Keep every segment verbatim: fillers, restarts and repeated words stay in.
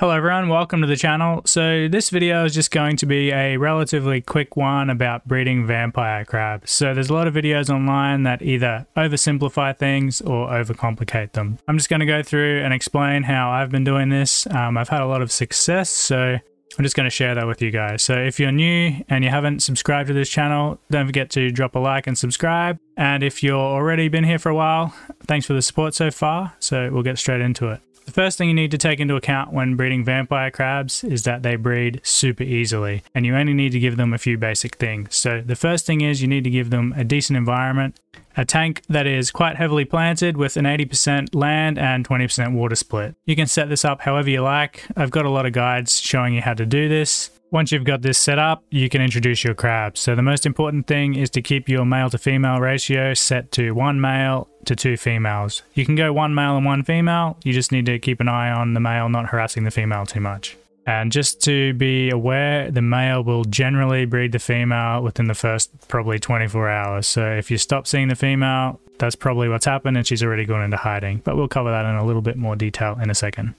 Hello everyone, welcome to the channel. So this video is just going to be a relatively quick one about breeding vampire crabs. So there's a lot of videos online that either oversimplify things or overcomplicate them. I'm just going to go through and explain how I've been doing this. Um, I've had a lot of success, so I'm just going to share that with you guys. So if you're new and you haven't subscribed to this channel, don't forget to drop a like and subscribe. And if you're already been here for a while, thanks for the support so far. So we'll get straight into it. The first thing you need to take into account when breeding vampire crabs is that they breed super easily, and you only need to give them a few basic things. So the first thing is you need to give them a decent environment, a tank that is quite heavily planted with an eighty percent land and twenty percent water split. You can set this up however you like. I've got a lot of guides showing you how to do this. Once you've got this set up, you can introduce your crabs. So the most important thing is to keep your male to female ratio set to one male to two females. You can go one male and one female, you just need to keep an eye on the male not harassing the female too much. And just to be aware, the male will generally breed the female within the first probably twenty-four hours. So if you stop seeing the female, that's probably what's happened and she's already gone into hiding. But we'll cover that in a little bit more detail in a second.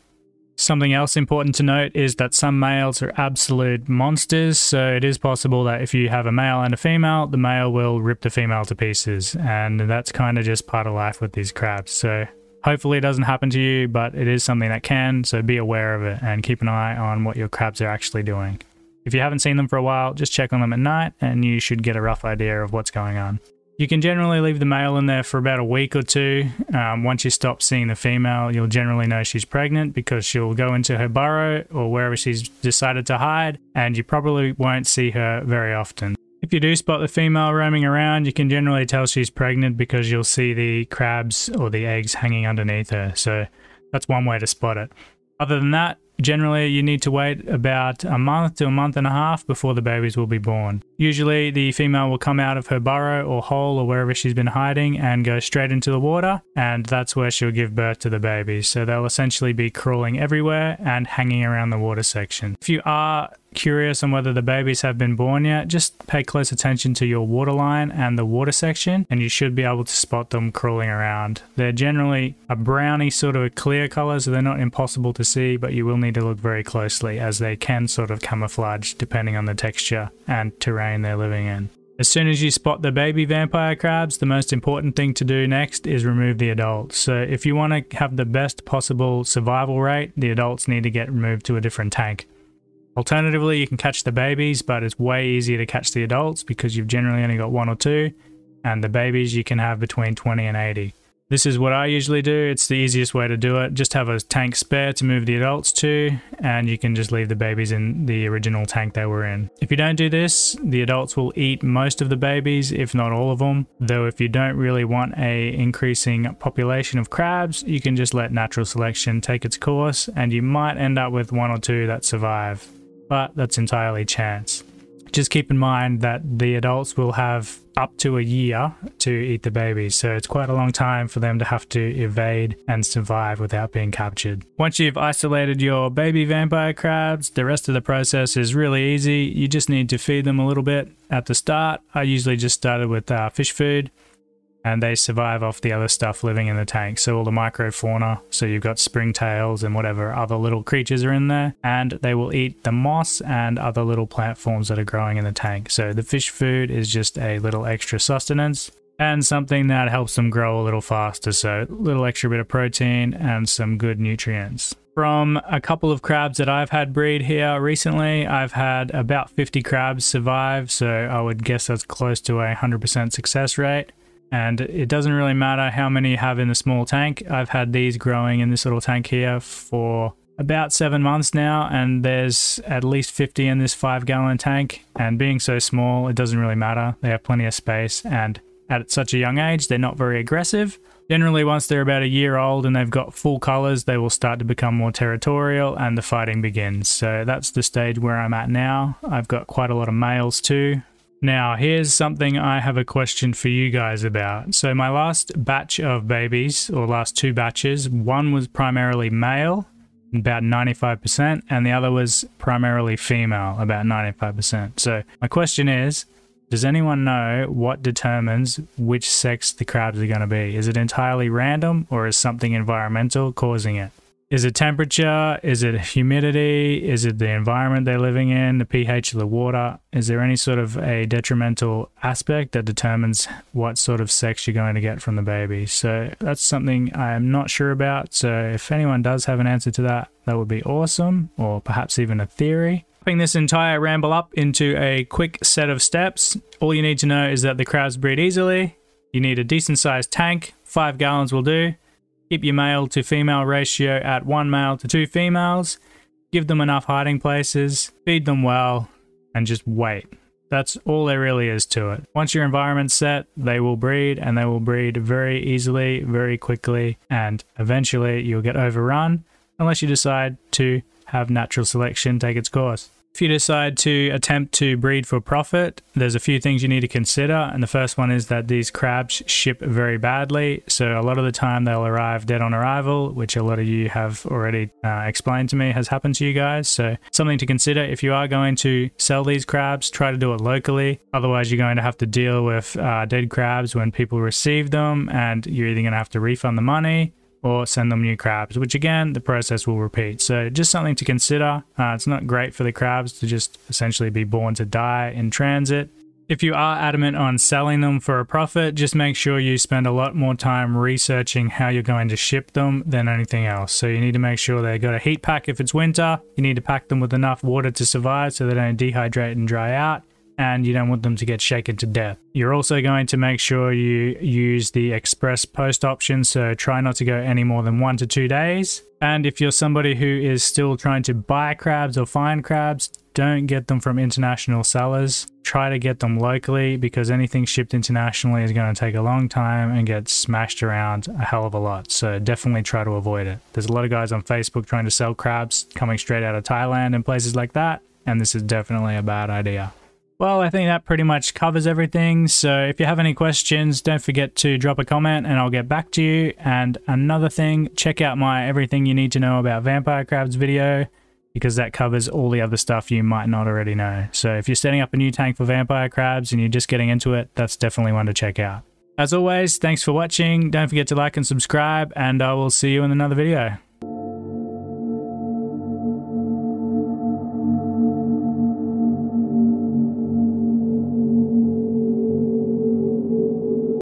Something else important to note is that some males are absolute monsters, so it is possible that if you have a male and a female, the male will rip the female to pieces, and that's kind of just part of life with these crabs. So hopefully it doesn't happen to you, but it is something that can, so be aware of it and keep an eye on what your crabs are actually doing. If you haven't seen them for a while, just check on them at night and you should get a rough idea of what's going on. You can generally leave the male in there for about a week or two. Um, once you stop seeing the female, you'll generally know she's pregnant because she'll go into her burrow or wherever she's decided to hide, and you probably won't see her very often. If you do spot the female roaming around, you can generally tell she's pregnant because you'll see the crabs or the eggs hanging underneath her, so that's one way to spot it. Other than that, generally, you need to wait about a month to a month and a half before the babies will be born. Usually, the female will come out of her burrow or hole or wherever she's been hiding and go straight into the water, and that's where she'll give birth to the babies. So they'll essentially be crawling everywhere and hanging around the water section. If you are curious on whether the babies have been born yet, just pay close attention to your water line and the water section, and you should be able to spot them crawling around. They're generally a browny sort of a clear color, so they're not impossible to see, but you will need to look very closely as they can sort of camouflage depending on the texture and terrain they're living in. As soon as you spot the baby vampire crabs, the most important thing to do next is remove the adults. So if you want to have the best possible survival rate, the adults need to get removed to a different tank. Alternatively, you can catch the babies, but it's way easier to catch the adults because you've generally only got one or two, and the babies you can have between twenty and eighty. This is what I usually do. It's the easiest way to do it. Just have a tank spare to move the adults to, and you can just leave the babies in the original tank they were in. If you don't do this, the adults will eat most of the babies, if not all of them. Though if you don't really want a increasing population of crabs, you can just let natural selection take its course, and you might end up with one or two that survive. But that's entirely chance. Just keep in mind that the adults will have up to a year to eat the babies, so it's quite a long time for them to have to evade and survive without being captured. Once you've isolated your baby vampire crabs, the rest of the process is really easy. You just need to feed them a little bit at the start. I usually just started with uh, fish food, and they survive off the other stuff living in the tank. So all the microfauna, so you've got springtails and whatever other little creatures are in there, and they will eat the moss and other little plant forms that are growing in the tank. So the fish food is just a little extra sustenance and something that helps them grow a little faster. So a little extra bit of protein and some good nutrients. From a couple of crabs that I've had breed here recently, I've had about fifty crabs survive. So I would guess that's close to a one hundred percent success rate. And it doesn't really matter how many you have in the small tank. I've had these growing in this little tank here for about seven months now, and there's at least fifty in this five gallon tank. And being so small, it doesn't really matter. They have plenty of space, and at such a young age, they're not very aggressive. Generally, once they're about a year old and they've got full colors, they will start to become more territorial and the fighting begins. So that's the stage where I'm at now. I've got quite a lot of males too. Now, here's something I have a question for you guys about. So my last batch of babies, or last two batches, one was primarily male, about ninety-five percent, and the other was primarily female, about ninety-five percent. So my question is, does anyone know what determines which sex the crabs are going to be? Is it entirely random, or is something environmental causing it? Is it temperature? Is it humidity? Is it the environment they're living in? The pH of the water? Is there any sort of a detrimental aspect that determines what sort of sex you're going to get from the baby? So that's something I'm not sure about. So if anyone does have an answer to that, that would be awesome, or perhaps even a theory. Wrapping this entire ramble up into a quick set of steps, all you need to know is that the crabs breed easily. You need a decent sized tank, five gallons will do. Keep your male to female ratio at one male to two females. Give them enough hiding places, feed them well, and just wait. That's all there really is to it. Once your environment's set, they will breed, and they will breed very easily, very quickly, and eventually you'll get overrun unless you decide to have natural selection take its course. If you decide to attempt to breed for profit, there's a few things you need to consider, and the first one is that these crabs ship very badly, so a lot of the time they'll arrive dead on arrival, which a lot of you have already uh, explained to me has happened to you guys. So something to consider if you are going to sell these crabs, try to do it locally, otherwise you're going to have to deal with uh, dead crabs when people receive them, and you're either going to have to refund the money or send them new crabs, which again, the process will repeat. So just something to consider. Uh, it's not great for the crabs to just essentially be born to die in transit. If you are adamant on selling them for a profit, just make sure you spend a lot more time researching how you're going to ship them than anything else. So you need to make sure they got a heat pack if it's winter. You need to pack them with enough water to survive so they don't dehydrate and dry out, and you don't want them to get shaken to death. You're also going to make sure you use the express post option, so try not to go any more than one to two days. And if you're somebody who is still trying to buy crabs or find crabs, don't get them from international sellers. Try to get them locally, because anything shipped internationally is going to take a long time and get smashed around a hell of a lot. So definitely try to avoid it. There's a lot of guys on Facebook trying to sell crabs coming straight out of Thailand and places like that, and this is definitely a bad idea. Well, I think that pretty much covers everything, so if you have any questions, don't forget to drop a comment and I'll get back to you. And another thing, check out my Everything You Need to Know About Vampire Crabs video, because that covers all the other stuff you might not already know. So if you're setting up a new tank for vampire crabs and you're just getting into it, that's definitely one to check out. As always, thanks for watching, don't forget to like and subscribe, and I will see you in another video.